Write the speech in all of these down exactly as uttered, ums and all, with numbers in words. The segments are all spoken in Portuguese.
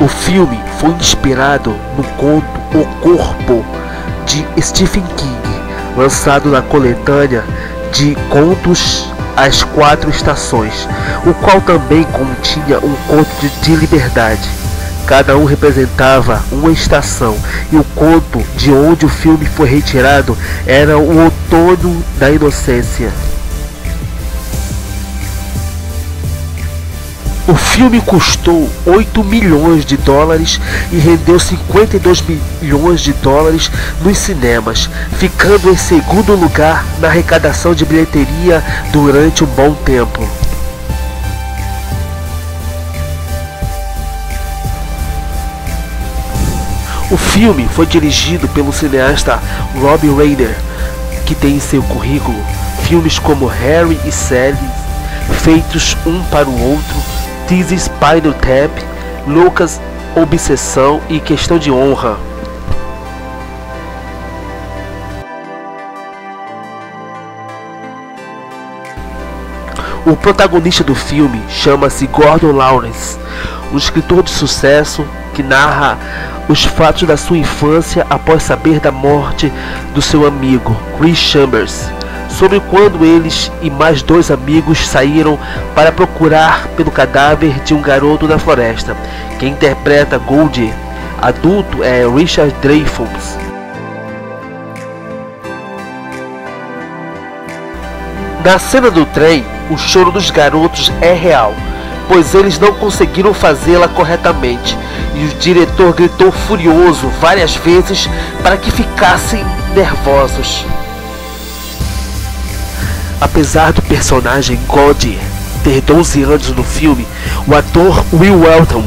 O filme foi inspirado no conto O Corpo, de Stephen King, lançado na coletânea de contos As Quatro Estações, o qual também continha um conto de, de liberdade. Cada um representava uma estação, e o conto de onde o filme foi retirado era o outono da inocência. O filme custou oito milhões de dólares e rendeu cinquenta e dois milhões de dólares nos cinemas, ficando em segundo lugar na arrecadação de bilheteria durante um bom tempo. O filme foi dirigido pelo cineasta Rob Reiner, que tem em seu currículo filmes como Harry e Sally, Feitos Um para o Outro, This is Spinal Tap, Lucas, Obsessão e Questão de Honra. O protagonista do filme chama-se Gordon Lawrence, um escritor de sucesso que narra os fatos da sua infância após saber da morte do seu amigo Chris Chambers, sobre quando eles e mais dois amigos saíram para procurar pelo cadáver de um garoto na floresta. Quem interpreta Goldie, adulto, é Richard Dreyfuss. Na cena do trem, o choro dos garotos é real, pois eles não conseguiram fazê-la corretamente, e o diretor gritou furioso várias vezes para que ficassem nervosos. Apesar do personagem Goldie ter doze anos no filme, o ator Will Welton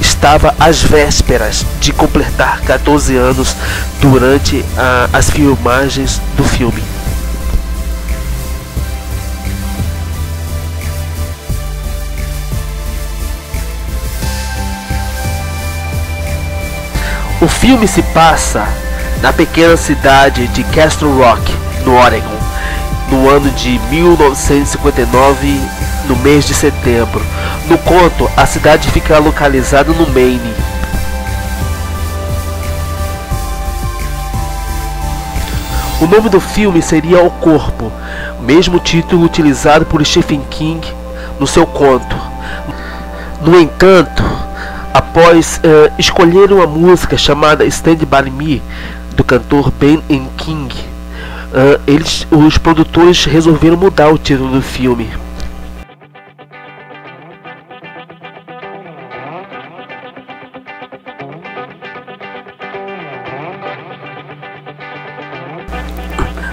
estava às vésperas de completar quatorze anos durante a, as filmagens do filme. O filme se passa na pequena cidade de Castle Rock, no Oregon, no ano de mil novecentos e cinquenta e nove, no mês de setembro. No conto, a cidade fica localizada no Maine. O nome do filme seria O Corpo, mesmo título utilizado por Stephen King no seu conto. No entanto, após uh, escolher uma música chamada Stand by Me, do cantor Ben E. King, Uh, eles, os produtores resolveram mudar o título do filme.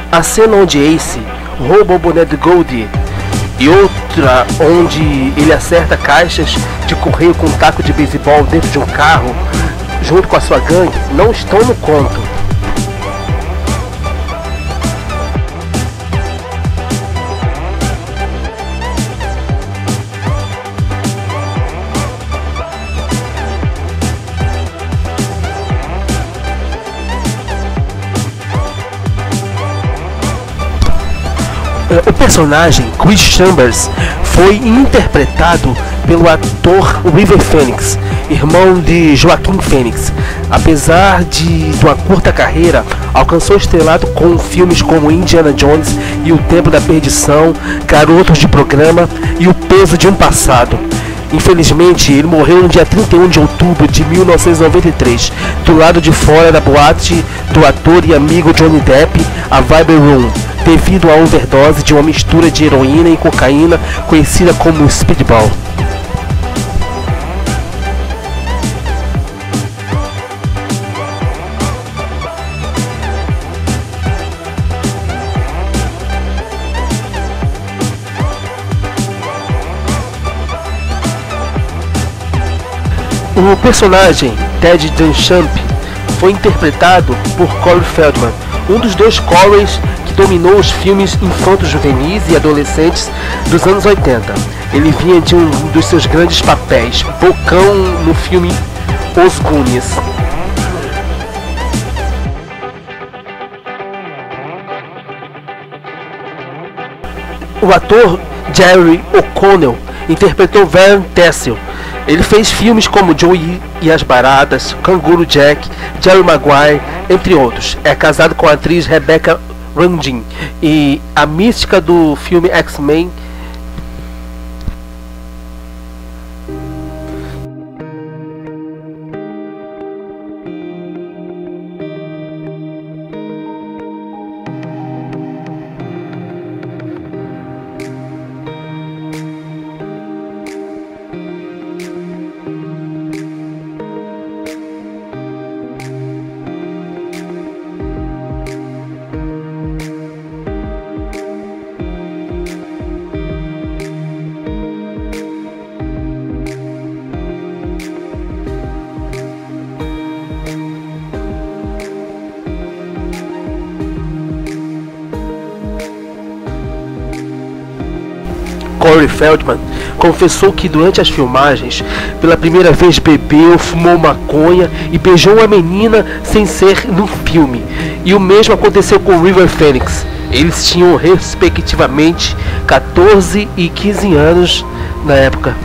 A cena onde Ace rouba o boné de Goldie e outra onde ele acerta caixas de correio com um taco de beisebol dentro de um carro junto com a sua gangue não estão no conto. O personagem Chris Chambers foi interpretado pelo ator River Phoenix, irmão de Joaquim Phoenix. Apesar de, de uma curta carreira, alcançou estrelado com filmes como Indiana Jones e O Tempo da Perdição, Garotos de Programa e O Peso de um Passado. Infelizmente, ele morreu no dia trinta e um de outubro de mil novecentos e noventa e três, do lado de fora da boate do ator e amigo Johnny Depp, a Viper Room, devido a overdose de uma mistura de heroína e cocaína conhecida como speedball. O personagem Teddy Duchamp foi interpretado por Corey Feldman, um dos dois Coreys que dominou os filmes infantos juvenis e adolescentes dos anos oitenta. Ele vinha de um dos seus grandes papéis, Bocão, no filme Os Goonies. O ator Jerry O'Connell interpretou Van Tessel, Ele fez filmes como Joey e as Baratas, Canguru Jack, Jerry Maguire, entre outros. É casado com a atriz Rebecca Rundin e a mística do filme X-Men. Corey Feldman confessou que durante as filmagens, pela primeira vez bebeu, fumou maconha e beijou uma menina sem ser no filme. E o mesmo aconteceu com River Phoenix. Eles tinham respectivamente quatorze e quinze anos na época.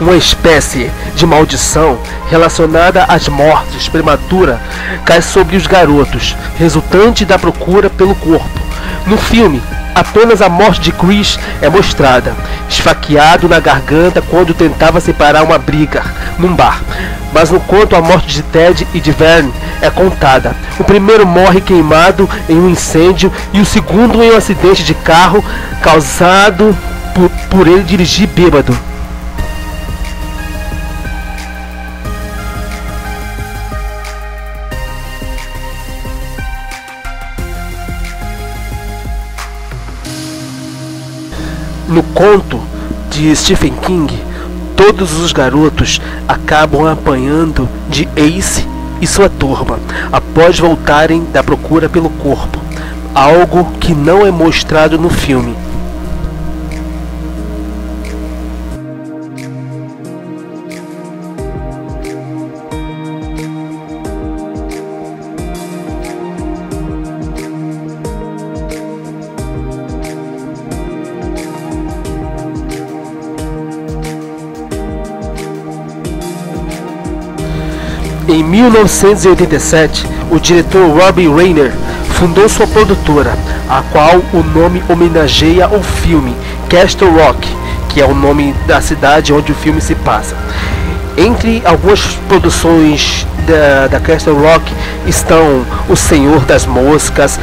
Uma espécie de maldição relacionada às mortes prematuras cai sobre os garotos, resultante da procura pelo corpo. No filme, apenas a morte de Chris é mostrada, esfaqueado na garganta quando tentava separar uma briga num bar. Mas no conto, a morte de Ted e de Vern é contada. O primeiro morre queimado em um incêndio e o segundo em um acidente de carro causado por, por ele dirigir bêbado. No conto de Stephen King, todos os garotos acabam apanhando de Ace e sua turma após voltarem da procura pelo corpo, algo que não é mostrado no filme. Em mil novecentos e oitenta e sete, o diretor Rob Reiner fundou sua produtora, a qual o nome homenageia o filme Castle Rock, que é o nome da cidade onde o filme se passa. Entre algumas produções da, da Castle Rock estão O Senhor das Moscas,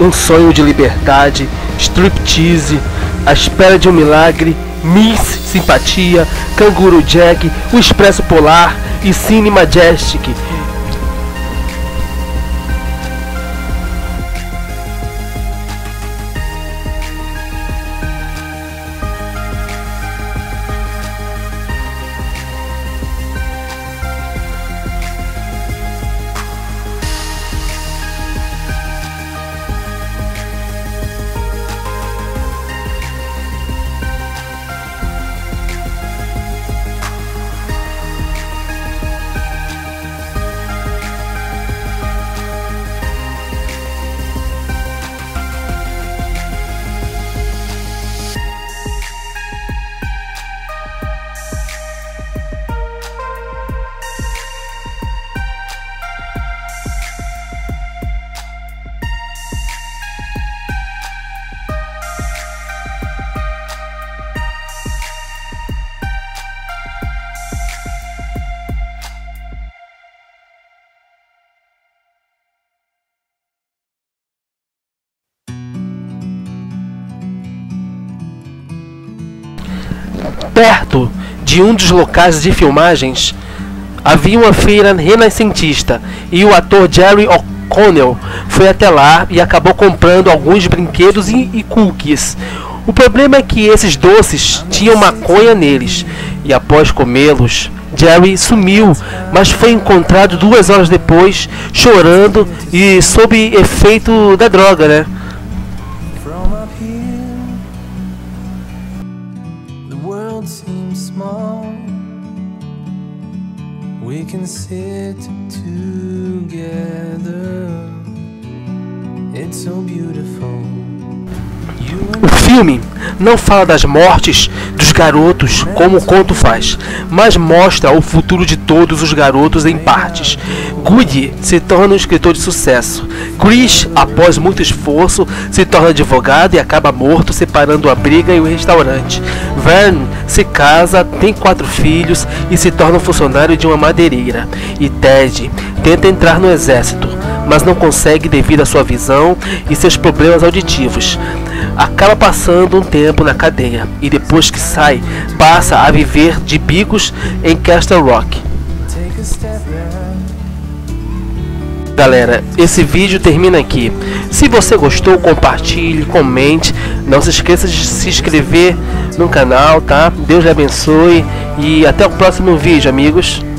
Um Sonho de Liberdade, Striptease, A Espera de um Milagre, Miss Simpatia, Canguru Jack, O Expresso Polar e Cine Majestic. Perto de um dos locais de filmagens, havia uma feira renascentista e o ator Jerry O'Connell foi até lá e acabou comprando alguns brinquedos e, e cookies. O problema é que esses doces tinham maconha neles e após comê-los, Jerry sumiu, mas foi encontrado duas horas depois, chorando e sob efeito da droga, né? room small, we can sit together. It's so beautiful. O filme não fala das mortes dos garotos como o conto faz, mas mostra o futuro de todos os garotos em partes. Goody se torna um escritor de sucesso. Chris, após muito esforço, se torna advogado e acaba morto, separando a briga e o restaurante. Vern se casa, tem quatro filhos e se torna um funcionário de uma madeireira. E Ted tenta entrar no exército, mas não consegue devido à sua visão e seus problemas auditivos. Acaba passando um tempo na cadeia e depois que sai, passa a viver de bicos em Castle Rock. Galera, esse vídeo termina aqui. Se você gostou, compartilhe, comente. Não se esqueça de se inscrever no canal, tá? Deus lhe abençoe e até o próximo vídeo, amigos.